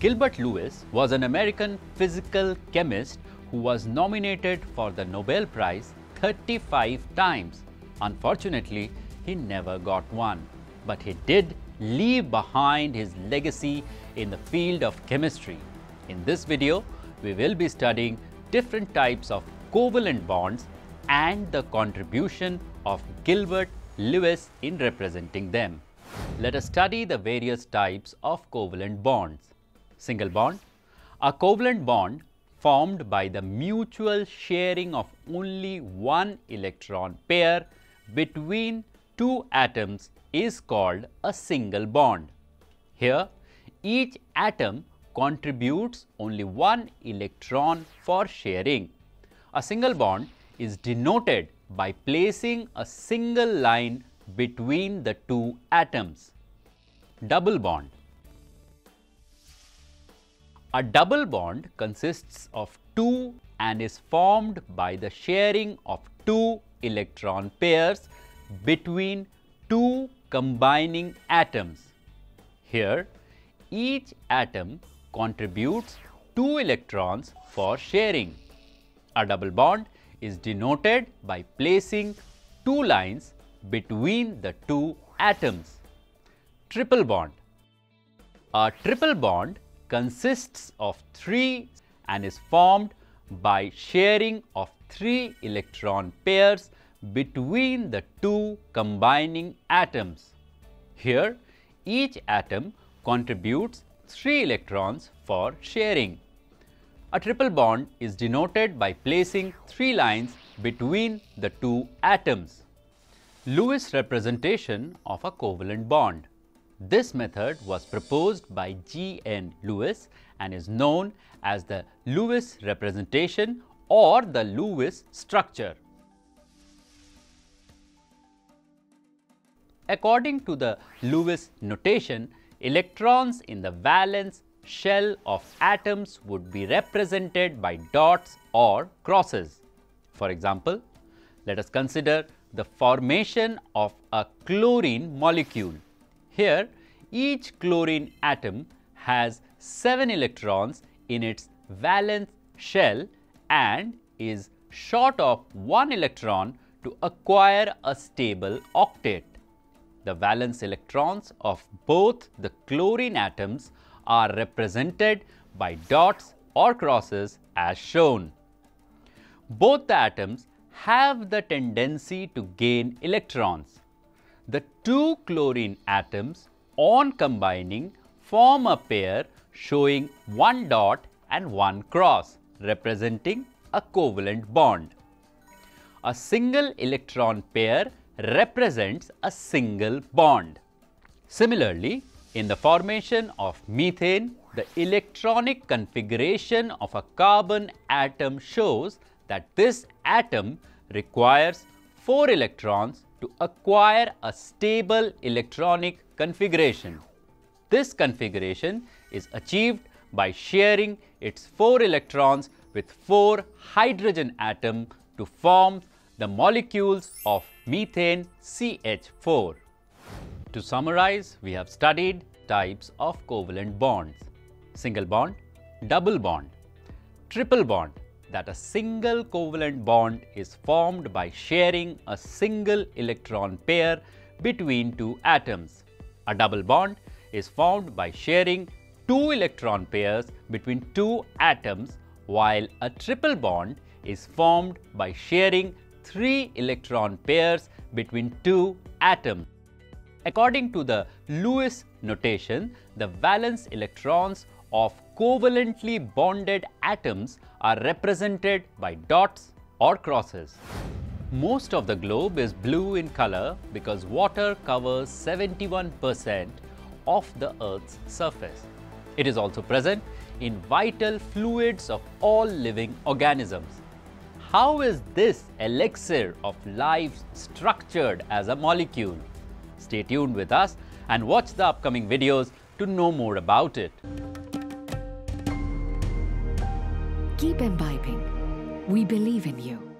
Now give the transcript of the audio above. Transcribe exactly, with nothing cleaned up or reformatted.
Gilbert Lewis was an American physical chemist who was nominated for the Nobel Prize thirty-five times. Unfortunately, he never got one, but he did leave behind his legacy in the field of chemistry. In this video, we will be studying different types of covalent bonds and the contribution of Gilbert Lewis in representing them. Let us study the various types of covalent bonds. Single bond. A covalent bond formed by the mutual sharing of only one electron pair between two atoms is called a single bond. Here, each atom contributes only one electron for sharing. A single bond is denoted by placing a single line between the two atoms. Double bond. A double bond consists of two and is formed by the sharing of two electron pairs between two combining atoms. Here, each atom contributes two electrons for sharing. A double bond is denoted by placing two lines between the two atoms. Triple bond. A triple bond consists of three and is formed by sharing of three electron pairs between the two combining atoms. Here, each atom contributes three electrons for sharing. A triple bond is denoted by placing three lines between the two atoms. Lewis representation of a covalent bond. This method was proposed by G N Lewis and is known as the Lewis representation or the Lewis structure. According to the Lewis notation, electrons in the valence shell of atoms would be represented by dots or crosses. For example, let us consider the formation of a chlorine molecule. Here, each chlorine atom has seven electrons in its valence shell and is short of one electron to acquire a stable octet. The valence electrons of both the chlorine atoms are represented by dots or crosses as shown. Both the atoms have the tendency to gain electrons. The two chlorine atoms, on combining, form a pair showing one dot and one cross, representing a covalent bond. A single electron pair represents a single bond. Similarly, in the formation of methane, the electronic configuration of a carbon atom shows that this atom requires four electrons to acquire a stable electronic configuration. This configuration is achieved by sharing its four electrons with four hydrogen atoms to form the molecules of methane C H four. To summarize, we have studied types of covalent bonds. Single bond, double bond, triple bond. That a single covalent bond is formed by sharing a single electron pair between two atoms. A double bond is formed by sharing two electron pairs between two atoms, while a triple bond is formed by sharing three electron pairs between two atoms. According to the Lewis notation, the valence electrons of covalently bonded atoms are represented by dots or crosses. Most of the globe is blue in color because water covers seventy-one percent of the Earth's surface. It is also present in vital fluids of all living organisms. How is this elixir of life structured as a molecule? Stay tuned with us and watch the upcoming videos to know more about it. Keep imbibing. We believe in you.